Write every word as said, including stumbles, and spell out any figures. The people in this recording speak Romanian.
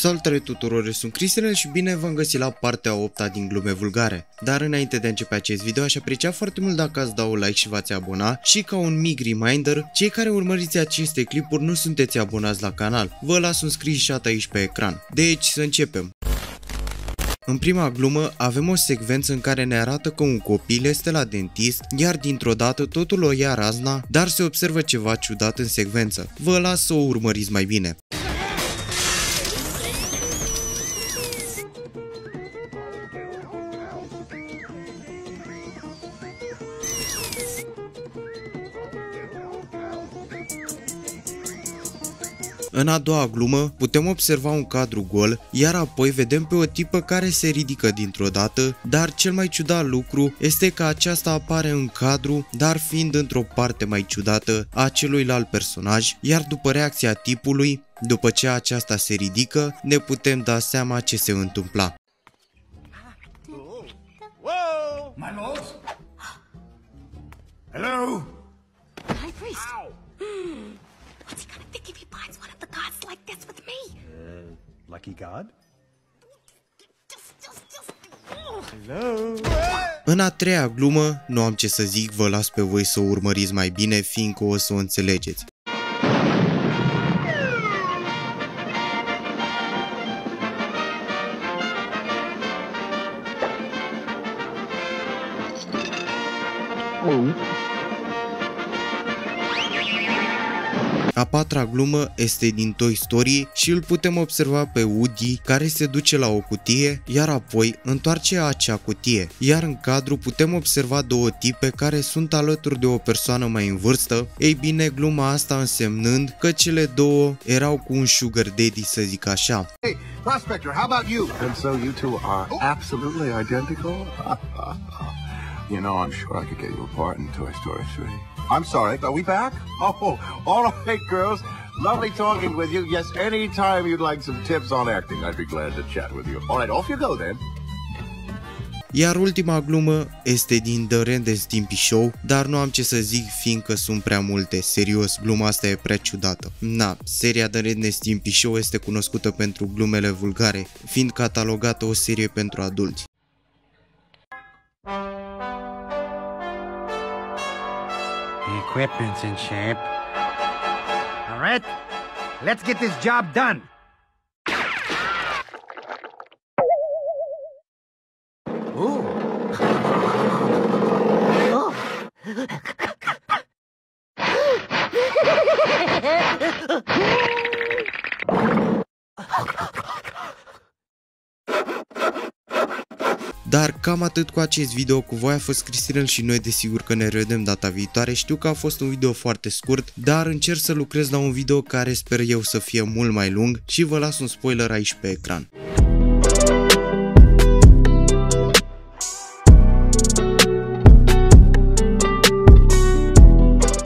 Salutare tuturor, eu sunt Cristinel și bine v-am găsit la partea a opta din glume vulgare. Dar înainte de a începe acest video, aș aprecia foarte mult dacă ați da un like și v-ați abona și ca un mic reminder, cei care urmăriți aceste clipuri nu sunteți abonați la canal. Vă las un screenshot aici pe ecran. Deci să începem! În prima glumă avem o secvență în care ne arată că un copil este la dentist, iar dintr-o dată totul o ia razna, dar se observă ceva ciudat în secvență. Vă las să o urmăriți mai bine. În a doua glumă putem observa un cadru gol, iar apoi vedem pe o tipă care se ridică dintr-o dată, dar cel mai ciudat lucru este că aceasta apare în cadru, dar fiind într-o parte mai ciudată a celuilalt personaj, iar după reacția tipului, după ce aceasta se ridică, ne putem da seama ce se întâmpla. My lord? Hello? High priest. What's he gonna think if he binds one of the gods like this with me? Uh, lucky god? Just, just, just... Oh. Hello? În a treia glumă, nu am ce să zic, vă las pe voi să o urmăriți mai bine, fiindcă o să o înțelegeți. Oh. A patra glumă este din Toy Story și îl putem observa pe Woody care se duce la o cutie, iar apoi întoarce acea cutie. Iar în cadru putem observa două tipe care sunt alături de o persoană mai în vârstă, ei bine gluma asta însemnând că cele două erau cu un sugar daddy, să zic așa. Hey, prospector, how about you? And so you two are absolutely identical? You know, I'm sure I could get you a part in Toy Story three. I'm sorry, are we back? Oh, all right, girls. Lovely talking with you. Yes, anytime you'd like some tips on acting, I'd be glad to chat with you. All right, off you go then. Iar ultima glumă este din The Ren and Stimpy Show, dar nu am ce să zic fiindcă sunt prea multe, serios, gluma asta e prea ciudată. Na, seria The Ren and Stimpy Show este cunoscută pentru glumele vulgare, fiind catalogată o serie pentru adulți. The equipment's in shape. All right, let's get this job done. Ooh. Dar cam atât cu acest video, cu voi a fost Cristinel și noi desigur că ne revedem data viitoare. Știu că a fost un video foarte scurt, dar încerc să lucrez la un video care sper eu să fie mult mai lung și vă las un spoiler aici pe ecran.